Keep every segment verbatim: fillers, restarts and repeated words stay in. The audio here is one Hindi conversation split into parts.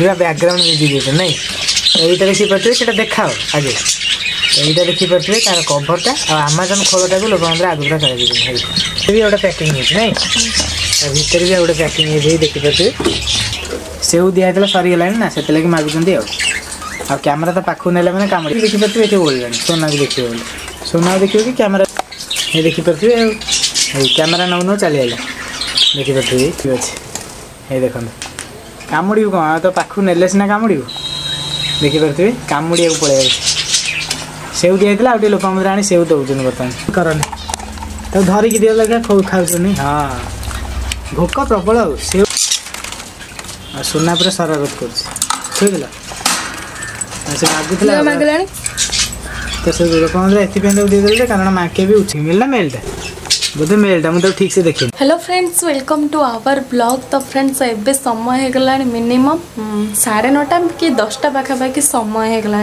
दुआ बैकग्राउंड म्यूजिक नहीं तो यहीटा देखिपे देखाओ आगे तो यहीटा देखिपे तार कभरटा आमाजन खोलटा को लोक मैंने आगुरा चले भी गोटे पैकिंग नहीं भर भी गोटे पैकिंग देखिपे सेव दिया सरीगला ना से लगे मागुंट आ कैमेरा तो पाखु ना मैंने कम देखिपे ये बोल सोना को देखिए बोले सोना देखिए कि कैमेरा ये देखिपे कैमेरा नौ नौ चली देखिपे ठीक अच्छे ये देखते कामुड़ी कौन तो पाखु ने सीना कामुड़ी देखिपे कामुड़े पलि सेव दिया लोक आनी सेव दौन बर्तमान करनी तो धरिकी दिया लगे खाऊनी हाँ भोक प्रबल सेव सोना पूरा शरारत कर तो से लोक एपी कारण माके भी उठी मिलना मेलटा बोधे मेलटा मुझे ठीक से देखिए। Hello friends welcome to our blog. तो फ्रेंड्स एवं समय होगा मिनिमम साढ़े नौटा कि दसटा पाखापाखि समय होगा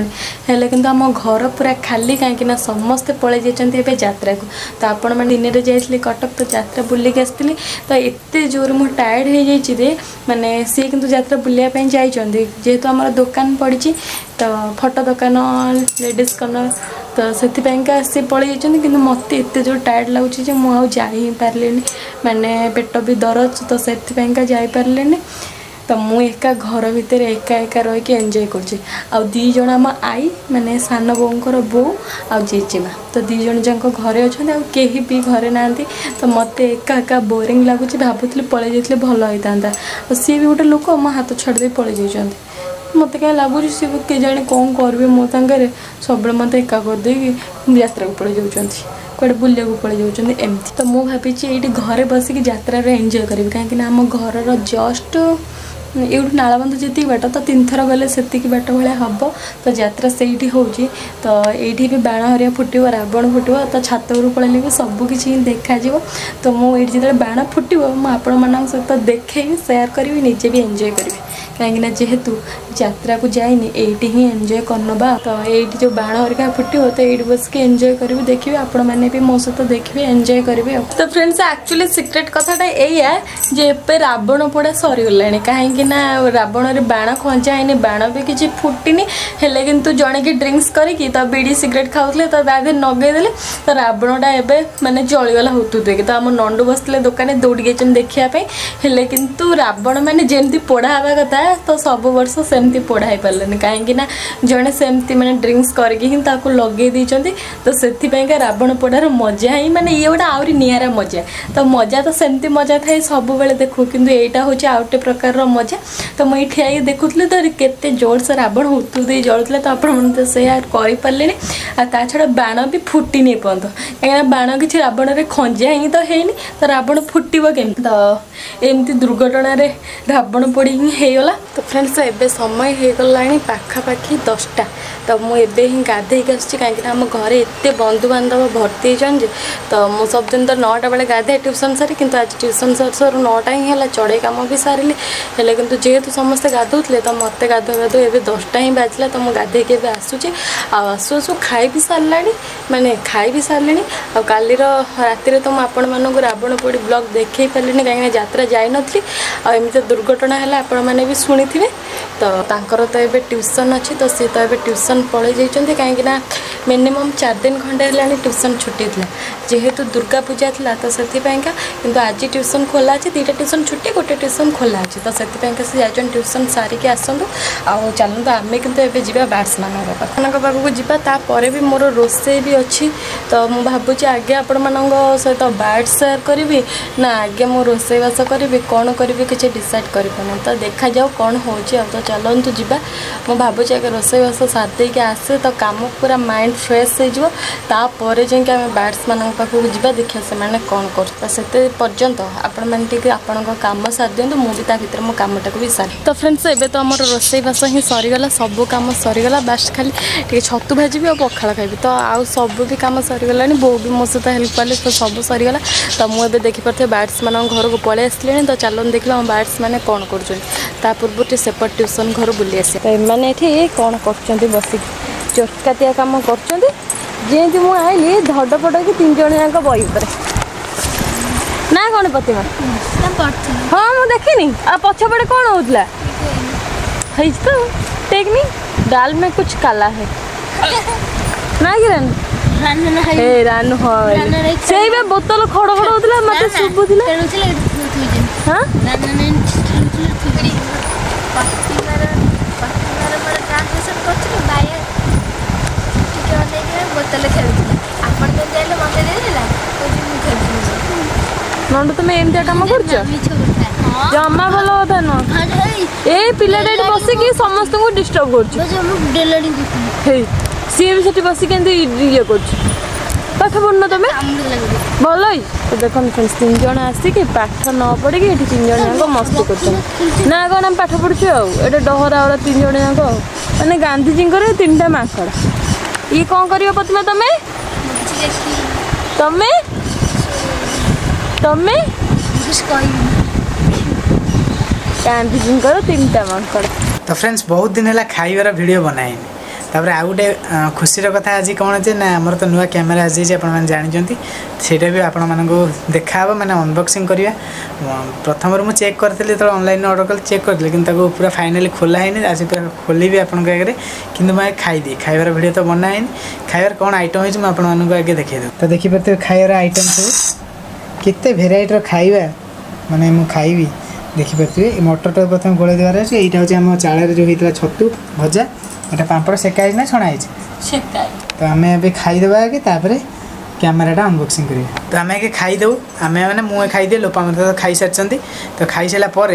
कि आम घर पूरा खाली कहीं समस्ते पलि जाए जात्रा को तो आपण मैंने दिन में जाइली कटक तो जात्रा बुलिक आसती तो एत जोर मु टायर्ड हो जाए मैंने सी कि जात्रा बुलाया जाइए जेहेतु आम दुकान पड़ी तो फटो दुकान लेडीज कॉर्नर तो से सी पलि जाइए कि मत एत जोर टायर्ड लगुच मुझे पारे मैंने पेट भी दरज तो से जापारे तो मुझे एका घर भितर एका एका रहीकि एंजय कर दीज आम आई मैंने सान बोर बो आ जेजेमा तो दीज जाक घरे अच्छा आ कहीं भी घरे ना तो मत एका एका बोरींग लगुच भावुली पलि जाइए भल होता और सी भी गोटे लोक मो हाथ छाड़ी पलि जाइं मत कहीं लगुच सी के जाने कौन करेंगे मो सांगे सब मत एका करदे यात्रा पलि जाऊँच कड़े बुले पलि जामती तो मुझे भाई ये घरे बसिक जात्रा एंजय करी कहीं आम घर जस्ट यूट नालबंध जी बाट तो तीन थर गले से बाट भाया हम तो जात्रा से हो तो ये भी बाण हरिया फुटब रावण फुटब तो छात पलैले भी सबकि देखा तो मुझे जितने बाण फुटब मुझे सहित देखेबी सेयार करी निजे भी एंजय करी कहीं जेहेतु जात्रा को जाइनी एटी ही एंजय करनवा तो ये जो बाण हरिका फुटब तो ये बस के एंजय करी देखिए आपण मैंने भी मो सहित देखिए एंजय करेंगे। तो फ्रेंड्स एक्चुअली सिक्रेट कथाटा एया जे ए रावण पोड़ा सरीगला कहीं ना रावण रे बाण खंजा है बाण भी किसी फुटिनी हेले किंतु जड़े कि ड्रिंक्स करी तो बीड़ी सिगरेट खाऊले तो तादे नगैदेले तो रावणटा एबे माने जळीगला होतु देखे तो आम नंडू बसले दुकाने दौड़ी गई देखापी हेले किंतु रावण मैंने जमी पोड़ा हवा कथा तो सब वर्ष सेमती पोड़ा हो पारे कहीं जड़े सेमती मैंने ड्रिंक्स करके ही लगे देते तो से रावण पोड़ार मजा ही माने ये गोटे आहरी निरा मजा तो मजा तो सेमती मजा थाए सबुबले देखू कि यहाँ हूँ आ गए प्रकार मजा तो मुझे ठिया देखुले तो के जोर से रावण होतुदे जलुला तो आप सेयार करें आ छड़ा बाण भी फुटी नहीं पर्यत कहीं बाण किसी रावण रे खंजा ही तो है तो रावण फुटब के तो एमती दुर्घटना रावण पोड़ी होगला। तो फ्रेंड्स एवं समय होगला पाखापाखि दसटा तो मुझे ही गाधेक आस आम घर एत बंधुबांधव भर्ती होती तो मुझे सब दिन तो नौटा बेले गाधे ट्यूशन सारे कि आज ट्यूशन सार सार नौटा ही चढ़े कम भी सारे किंतु जेहेतु समस्ते गाधौले तो मत गाधो गाधो ए दसटा ही बाजला तो मुझे गाधेक आसूँ आसू आसू खाई भी सारा मैंने खाई भी सारे आ काली राति तो आपण मानक रावण पोड़ी ब्लॉग देखे पारे कहीं जात्रा जाई नथली आ एमती दुर्घटना है आपण मैंने भी शुणी थे तो तांकर तो एबे ट्यूशन अच्छे तो सी तो एबे ट्यूशन पलि जाइए कहीं मिनिमम चार दिन खंडे है ट्यूशन छुट्टी था जेहेतु दुर्गा पूजा था तो से आज ट्यूशन खोला अच्छे दुईटा ट्यूशन छुट्टी गोटे ट्यूशन खोला अच्छे तो से ट्यूशन सारिकी आसतु आउ चलता आम कि जी बैट्समैन पाखक जापर भी मोर रोसे भी अच्छी तो मुझे भावुँ आगे आपण मान सहित बैट सेयार करी ना आगे मो रोसबास करी कौन करी किसी डिसाइड करना तो देखा जाओ कौन हो तो चलतु जी मुझे भावुँ आगे रोसबास सारे आसे तो कम पूरा माइंड फ्रेश होपर जाए बैट्समैन पाखक जावा देखा से मैंने कौन करते पर्यंत आपण कम सारी दिखाँ मुझे भर मो कम भी सारे। तो फ्रेंड्स एवं तो आम रोसबास ही सरीगला सब कम सरीगला बास्ट खाली टे छतु भाजी भी और पखाला खाबी तो आउ सब भी कम सरीगला बो भी मो सहित हेल्प कले तो सब सरीगला तो मुझे देखिपे बैट्समैन घर को पलि आसली तो चलन देख लो बैट्स मैंने कौन करूर्वे सेपट ट्यूशन घर बुले आस मैंने ये कौन कर बसिक चटकातिया कम करती मुझे आईली धड़ पड़ कि तीन जन जाक बही ना कौन प्रतिमा हाँ मुझे देखनी आ पछपटे कौन होता खींचता हूँ। टेक्निक दाल में कुछ काला है ना किरण रानन है ए रान होय सेई बे बोतल खड़ खड़ होतला मते सुबुदिला पेनुचले तुजे हां रानन चिंचले तुकरी पास्तीनर पास्तीनर बड़ ट्रांसलेशन करछले बाये टिके होते के बोतल खेलछले आपण तो देले मते देला कोजि मु खेलछले नंद तुमे एमते काम करछ जम्मा भलो होता न ए पिलाडे बसे के समस्त को डिस्टर्ब करछ जो हम डेलडी हे सीएम सेठी बसी केंद्र ये करछ पाठ पढनो तमे भलई तो देखन फ्रेंड्स तीन जण आसी के पाठ न पढी के एठी तीन जण को मस्ती करछन ना कोन हम पाठ पढछु आ एटा डहरा वाला तीन जण को माने गांधी जी करे तीनटा माखड़ ई कोन करियो पतमे तमे तमे तमे कुछ कहि गांधी जी करे तीनटा माखड़। तो फ्रेंड्स बहुत दिन हला खाइवार वीडियो बनाई तापर आ गोटे खुशी कथा आज कौन जे ना आमर तो नुआ कैमेरा आज जानते सहीटा भी आपण मानक देखा मैंने अनबॉक्सिंग करवा प्रथम मुझे चेक करी जो ऑनलाइन ऑर्डर कल चेक करी कि पूरा फाइनली खोला है आज पूरा खोल भी आपंक आगे कि मुझे खाईदी खाइबार वीडियो तो बनाए खाइबार कौन आइटम हो आप आगे देखे दे तो देखिए खाइबार आइटम सब केते भेराइटर खाइबा माने मु खाइबी देखिपे मटर तो प्रथम गोल देवार अच्छे यहाँ हूँ आम चाड़े जो होता छतु भजा एटा पापड़ सेकाई ना छणाई सेकाई तो आमे अभी खाईदेवा कि कैमेराटा अनबॉक्सिंग करें तो आम आगे खाईदेव आम मैंने मुँह खाईदे लोपा मत तो खाई सारी तो खाई सारापर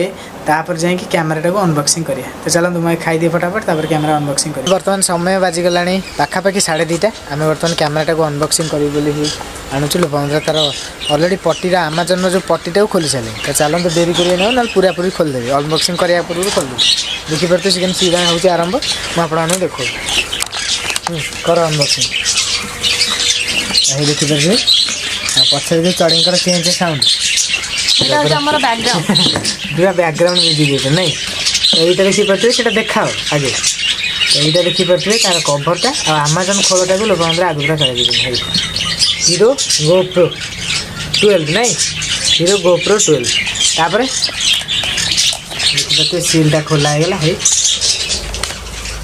तापर जा कैमेराटा को अनबॉक्सिंग करें तो चलो मुझे खाईदे फटाफट तापर कैमेरा अनबॉक्सिंग कर बर्तमान समय बाजिगला पाखापाखि साढ़े दुईटा आम बर्तमान कैमेराटा को अनबॉक्सिंग करी आणुचु लोपा मत तार अलरेडी पट्टीटा आमाजन जो पट्टीटा खोली सारे तो चलो डेरी करें ना पूरा पूरी खोलदेवी अनबॉक्सिंग करने पूर्व खोलदेवी देखिपे से सीधा हूँ आरंभ मुझे देखो कर अनबॉक्सिंग देखिए पचर जो चढ़ी चेंज साउंड पूरा बैकग्राउंड म्यूजिक नहीं यहीटा देखिपे से देखाओ आगे यहीटा देखिपे तार कभरटा आमाजन खोलटा को लोक मैंने आगे चल हीरो गोप्रो ट्वेल्व नहीं हीरो गोप्रो ट्वेल्व तापर देखिए सीलटा खोला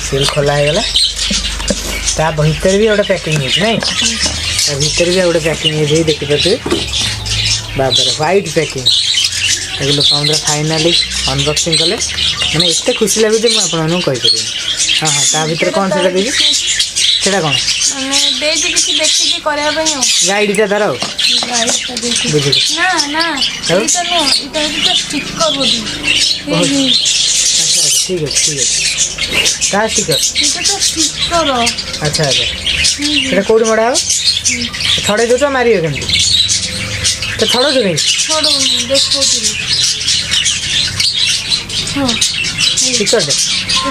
सील खोला भर भी गोटे पैकिंग नहीं भीतर भी गोटे पैकिंग है देखिपे बाबर व्हाइट पैकिंग लोक फाइनाली अनबॉक्सिंग कले मैंने ये खुशी लगे जो मुझे कहीपर हाँ हाँ ता भर कौन से लगे से कौन गाइडा तार ठीक है ठीक है स्टिकर अच्छा अच्छा कौट मड़ा थड़े दो तो मारियो के तो थड़ो जो नहीं थड़ो देखो हां स्टिकर दे स्टिकर दे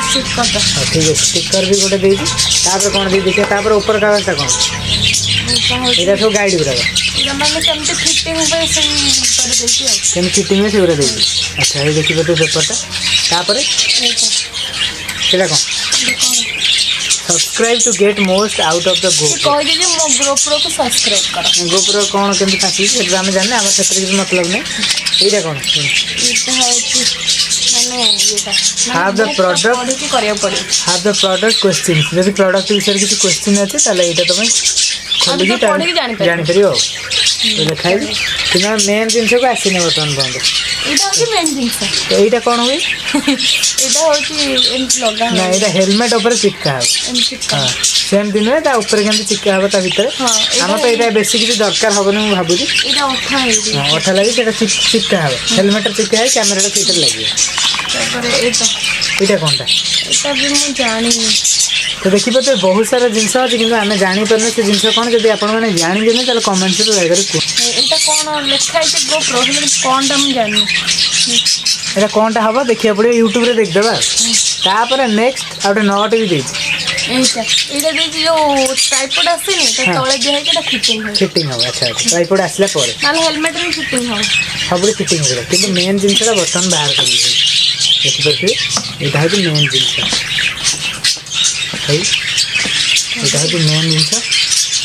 ठीक है स्टिकर भी गोटे दे दी तापर कोन दे दिखे तापर ऊपर का वाला कोन एटा सब गाइड करा एटा माने केमते फिटिंग होवे से कर देसी केम फिटिंग में सेवरा देसी अच्छा ये देखिबो तो पेपरटा तापर एटा कोन subscribe to get most out of the GoPro कह दीजिए मो गोप्रो को सब्सक्राइब करो गोप्रो कौन केमती फासी से हम जानने हम क्षेत्र के मतलब नहीं एटा कोन एटा है माने एटा हैव द प्रोडक्ट की करिया पड़े हैव द प्रोडक्ट क्वेश्चन यदि प्रोडक्ट विषय किसी क्वेश्चन आते तले एटा तुम खोल के पढ़ के जान परियो तो दिखाई तुम मेन जिंस को आसीने बटन बंद एटा होची मेन जिंस एटा कोन होई एटा होची एम लगा ना एटा हेलमेट ऊपर चिपका है एम चिपका सेम दिन में ता ऊपर केन चिपका है ता भीतर हां हम तो एटा बेसी किसी दरकार होबनी मैं भाबु एटा ओठा है हां ओठा लगी एटा चिपका है हेलमेट चिपका है कैमरा रे चिपका लगी तापर एटा एटा कोनटा एटा भी मैं जानि तो देखिए तो बहुत सारा जिनस अच्छे कि आम जापरने से जिनस कौन जब आप जानी तेल कमेन्ट्स कौन लिखा है गोप्रो कौन टाइम जानी एटा कौनटा हम देखा पड़े यूट्यूब देखदेवा तापर नेक्स्ट आउट नॉट भी दे एटा एटा देखि जो ट्राइपॉड आसेनी त तळे जे है केटा फिटिंग हो फिटिंग हो अच्छा ट्राइपॉड आसला पर माने हेलमेट में फिटिंग हो सबरे फिटिंग हो किंतु मेन जिनसरा बटन बाहर कर दे देखि परते एटा है जो मेन जिनस भाई यहाँ हूँ मेन जिन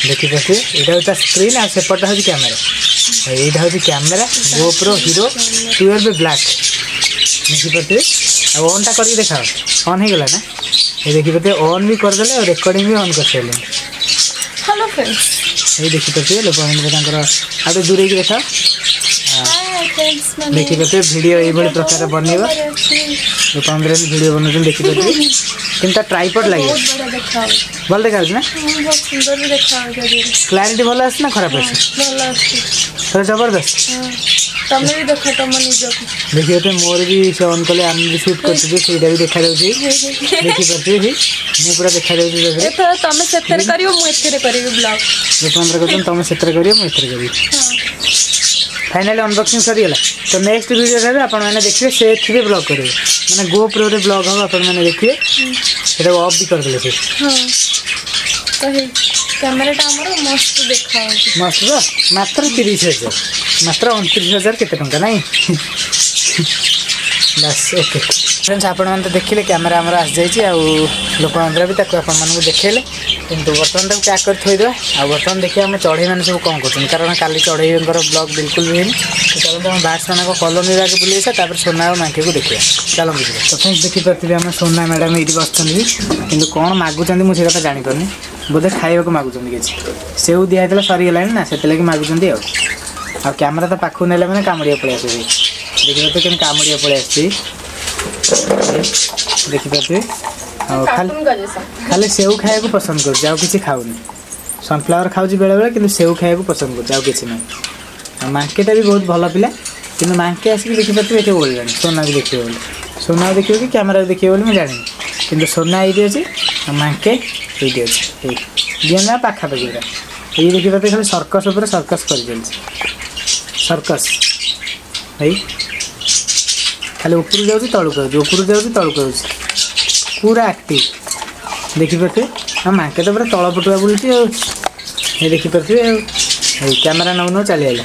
देखिपे यहाँ हूँ स्क्रीन आ सेपटा हूँ कैमेरा यहाँ हूँ camera GoPro Hero twelve black देखिपे अब ऑन टा करके देखा ऑन हो गला ना ये देखि बते ऑन भी कर देले और रिकॉर्डिंग भी ऑन कर देले। हेलो फ्रेंड्स ये देखि बते लोग हमरे तांकर आते दूरे के देखा हाय फ्रेंड्स मैंने देखि बते वीडियो ए बड़ प्रकार बनेबा लोग हमरे वीडियो बनन देखि बते तीनटा ट्राइपॉड लागे बहुत बड़ा देखा बोल देखास ना बहुत सुंदर भी देखा क्लैरिटी भला आछ ना खराब आछ भला आछ थोड़ा जबरदस्त तमे भी देखो तम निज को देखियो ते मोर भी से ऑन कले हम भी शूट करते जे सेडा भी देखा जाउची देखि करते भी मु पूरा देखा जाउची ए तो तमे सेटर करियो मु एथरे करियो ब्लॉग पंद्रह को तुम सेटर करियो मु एथरे करियो। फाइनली अनबॉक्सिंग करियला तो नेक्स्ट वीडियो रे आपण माने देखियो सेथ भी ब्लॉग करियो माने GoPro रे ब्लॉग हम आपण माने देखियो एटा ऑफ भी कर देले से हां तो हे कैमरा टा हमर मस्त देखाओ मस्त मात्र तीस हज़ार मात्र उनतीस हज़ार केते टंका नाही बस ओके फ्रेंड्स आपण मन देखिले कैमरा हमरा आ जाई छी आ लोक हमरा भी ताको आपण मन देखेले किंतु बटन रे क्या कर थोई दो आ बटन देखि हम चढ़े मन सब कोन करथिन कारण काली चढ़ेयनकर ब्लॉग बिल्कुल भी नहीं चलो हम बासना को कॉलोनी रा के बुलेसा तापर सोना और मांके को देखिया चलो तो फ्रेंड्स देखि परतिबे हम सोना मैडम एडी बसथनि किंतु कोन मागु चंदी मु से कथा जानि परनी बोले खाइबो को मागु चंदी केसी सेउ दिया हेतला सरी गेलै ना सेते लागि मागु चंदी आ आ कैमरा तो पाखु नेले माने कामड़िया पळे आसी देखियो तो केन कामड़िया पळे आसी देखि पाते आ खाली खाली सेव खाए को पसंद कर जाओ किछि खाउनी सनफ्लावर खाउ जी बेले बेले किंतु सेव खाए को पसंद कर जाओ किछि नै आ मार्केटा भी बहुत भला पिला किंतु मार्के आसी देखि पाते एते बोल जानि सोना भी देखियो सोना देखियो कि कैमरा देखियो बोल मैं जानि किंतु सोना आइ दे छी आ मार्के दे दे छी जेना पाखा बगिरा ये देखि पाते खाली सर्कस ऊपर सर्कस कर देल छी सर्कस भाई खाली ऊपर जाऊँ तलू कर ऊपर जाऊँ तलू कर पूरा एक्टिव देखिपे हम मार्केट पूरा तल पटुआ बुलूँ ये देखिपे कैमेरा नौ नौ चली गला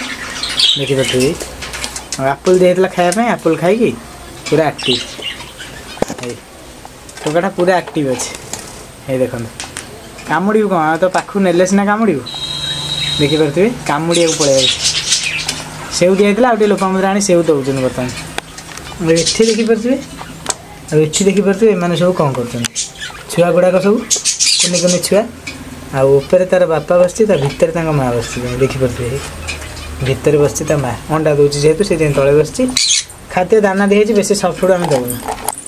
देखिपे आपल दिखाई खायापी आपल खाई पूरा एक्टिव टोकाटा पूरा एक्टिव अच्छे ये देखो कामुड़ कौन तो पाखु ने सीना कामुड़ देखिपे कामुड़िया पलैस सेव दिया लोक आनी सेव दौरान बर्तमान एटी देखिपे आठ देखिपे एम सब कौन कर छुआ गुड़ाक सब कुनि कुनि छुआ आपर तार बापा बस भितर माँ बस देखिपे भितर बस माँ अंडा दौर जेहेतु से तले बस खाद्य दाना दिखाई बेस सफ्टफुड आम दौन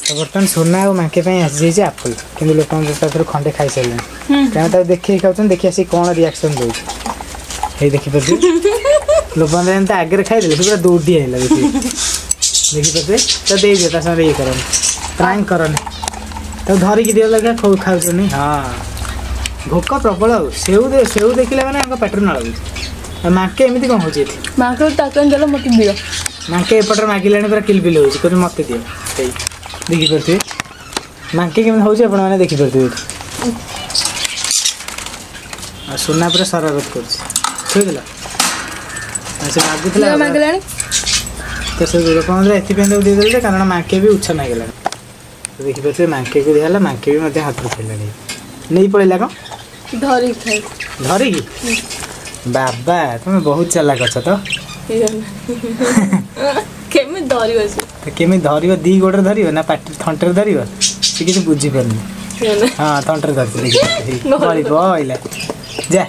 तो बर्तमान सोना और मांके आसी जाए आपल कि लोक खंडे खाई सारे क्या देखिए खाऊ देखिए आस कौन रिएक्शन दौर देखिपे लोक आगे खाई पूरा दौड़ी आईला देखिपे तो दे दिए सामने ये कर प्रांग करनी तो धरिकी दिया लगे खाऊनी हाँ भोक प्रबल से सेऊ देखिले मैंने पेटर नल मांके एमती कौन हो मत दियो मांके एपटर मागिले पूरा किलबिल हो मत दियो देखिपे मांके केमती हो मैंने देखिपे सोना पूरा शरारत कर अच्छा मागुला मागला तो सब लोकमंद्र एथि पेन दे देले कारण मांके भी उछन आ गेला तो देखि पते मांके को दियाला मांके भी मते हाथ फैला नहीं नहीं पड़ेला को धरी थे धरी बाबा तुम बहुत चालाक छ तो केमे धरियो तो केमे धरियो दी गोडर धरियो ना पाटी थंटर धरियो से किछ बुझी परनी हां थंटर धरियो धरी बोइला जा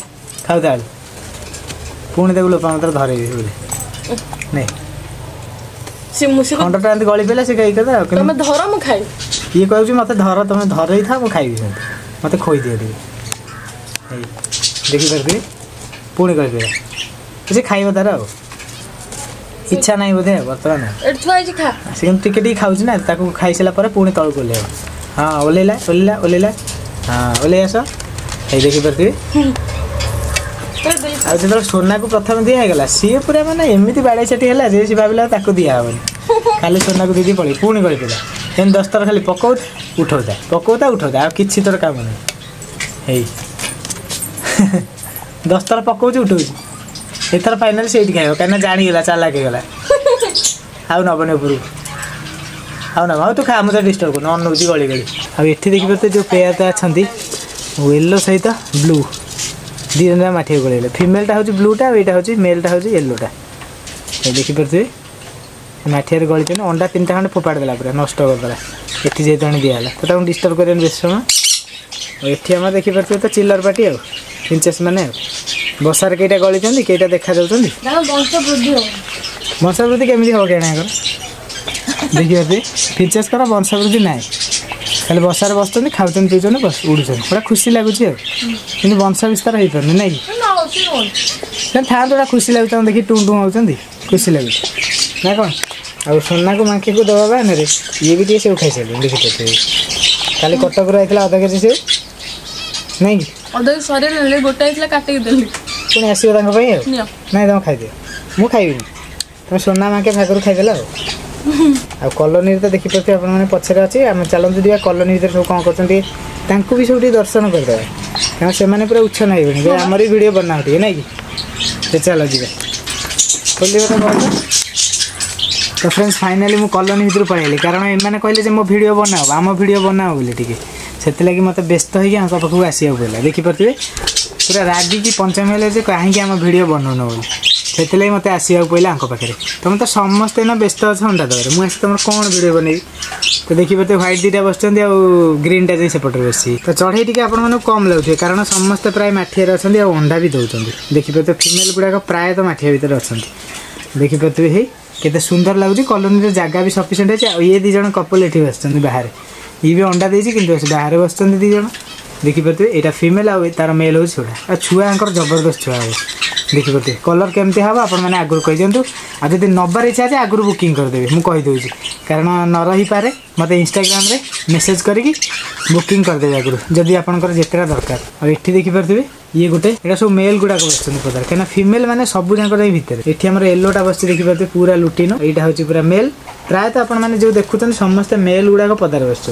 खाऊ दाल पुणी देखो लोक धरे नहीं सी मुसी को खंडटा गली पेला से कई कदा तुम धर मु खाई ये कहू छी मते धर तुम धरई था मु खाइबी मते खोई दियो देखि करबी पुणी कर दे जे खाइबो तारा इच्छा नहीं बोधे बर्तमान ए थोई जी खा सेम टिकट ही खाउ छी ना ताको खाइ सेला पर पुणी तळ कोले हां ओलेला ओलेला ओलेला हां ओले आसा ए देखि करबी आ जब सोना को प्रथम दिगला सी पूरा मैंने एमती बाड़े सेठी है सी भाविला दिहबन खाली सोना को दीदी पड़ी पुणी गलता दस थर खाली पकाऊ उठौता पकाऊता उठौता कि थर कम नहीं दस थर पकाऊ उठाऊ एथर फाइनाल से खाइब कहीं जाणीगला चालाक होगा आउ नबन उपरू आउ नब आउ तू खा मुझे डिस्टर्ब कर नौ गली गली आठ देखिपे जो पेयर अच्छा येलो सहित ब्लू दीटा मठिया गोल फीमेलटा हूँ ब्लूटा और यहाँ हूँ मेलटा हूँ येलोटा देखिपे मठियार गली अंडा तीन टाइम फोपाड़देला पूरा नष्ट करदेला एटी जेत दिहला तो डिस्टर्ब कर बेस समय ये आम देखिपे तो चिल्लर पार्टी आ पिंचेस मैंने बसार कईटा गली कईटा देखा वंशवृद्धि केमी हम क्या देखिए पिंचेस कर वंशवृद्धि ना खाली बसार बसुँच खाऊन पीछे बस उड़ूँ पूरा खुशी लगुच कि वंश विस्तार हो पार ना कि था थोड़ा खुशी लगुच देखिए टू टू होती खुशी लगुच ना कौन आ सोना को मांकी को दबा बाहन ये भी सेव खाई सारे देखिए खाली कटक रहा अदा के सेव ना कि गोटे काटिक देली पुणी आसो ना तुम खाई दे मु खाइबी तुम सोना मांके भागर खाईदेल आ कॉलोनी तो देखिपे आप पचर अच्छे आम चलते देखा कॉलोनी भर सब कौन करते भी सब दर्शन करदे क्या से पूरा उछन हो आम भिडियो बनाओ टे ना कि चल जी खोल तो फ्रेंड्स फाइनाली मु कॉलोनी भितर पलैली कारण एम कहले मो भिडियो बनाओ आम भिडियो बनाओ बोले टी से मत व्यस्त हो पाखक आसवाक पड़ा देखिपे पूरा रागिकी पंचमी है कहीं आम भिडियो बनाऊन बोले से मत आसवाक पड़ा पाखे तुम तो समस्ते ना व्यस्त अच्छे अंडा दबारे मुझे तुम कौन भिडियो बन तो देखिपे व्हाइट दीटा बस ग्रीनटा जाए सेपटे बस तो चढ़ई टी आप कम लगुए कारण समस्ते प्राय मठिया अच्छा अंडा भी दौरान देखिपे फिमेल गुड़ाक प्रायतः मठिया भितर अच्छा देखिपे ही केते सुंदर लगुच कॉलोनी जगह भी सफिसीयंट अच्छे ये दीज कपल ये बस बाहर ये भी अंडा देती कि बाहर बस दीज देखिपे यहाँ फिमेल आ तार मेल हो छोटा आ छुआ जबरदस्त छुआ हो देखिपे कलर केमती हाँ आपने आगुरी कही दिखाँ आ जब नबार इच्छा अच्छे आगुरी बुकिंग करदे मुझे कारण न रही पारे मत इंस्टाग्राम मेसेज करके बुकिंग करदे आगुरी जदि आपंकर जितना दरकार और ये देखिपे ये गोटे यहाँ सब मेल गुड़ाक बस पदार कहीं फिमेल मैंने सबू जाकर भितर ये आम येलोटा बस देखिपे पूरा लुटीन यहाँ हूँ पूरा मेल प्रायतः आपने जो देखुं समस्ते मेल गुड़ाक पदार बस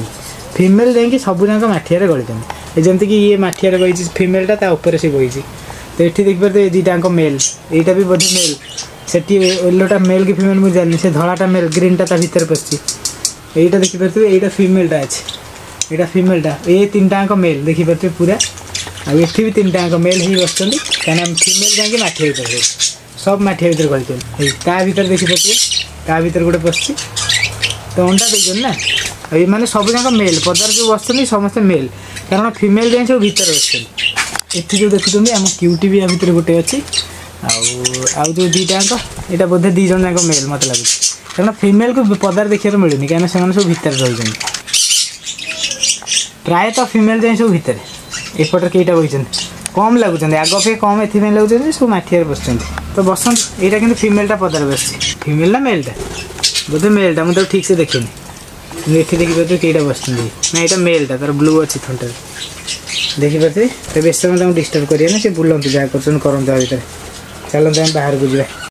फिमेल जाकि सबूक मठिया गली जमीक ये मठिया गई फिमेलटा तापर से गई तो ये देखिपे दीटा मेल यहाँ भी बोझ मेल से येलोटा मेल कि फिमेल मुझे जानी से धलाटा मेल ग्रीनटा ता भर पशि यहाँ देखिपे यहाँ फिमेलटा अच्छे यहाँ फिमेलटा ये तीन टाक मेल देखिपे पूरा आ ये भी तीन टाक मेल ही बस कहीं फिमेल जाकि मठिया भर सब मठिया भर गली भर देखिपे ता भर गोटे बस तो अंडा दे ना ये मैंने सबूक मेल पदार जो बस समस्ते मेल कारण फिमेल जाए सब भर बस ये जो देखुं आम क्यूटी भी भर गोटे अच्छी आउ जो दीटा यहाँ बोधे दीज जाक मेल मत लगुच कारण फिमेल को पदार देखा मिलूनी कहीं सब भर रही प्रायतः फिमेल जाए सब भर एपटे कईटा बही कम लगुच आग अपेक्षा कम एपाई लगुच सब मठिया बस तो बसंत यहाँ कि फिमेलटा पदार बस फिमेल ना मेलटा बोधे मेलटा मुझे ठीक से देखे ये देखिपे कईटा बस ना यहाँ मेलटा तार ब्लू अच्छी थंटा देखिपे तो बेस समय तुम डिस्टर्ब करें ना से बुलां जहाँ कर चलते बाहर को जाए।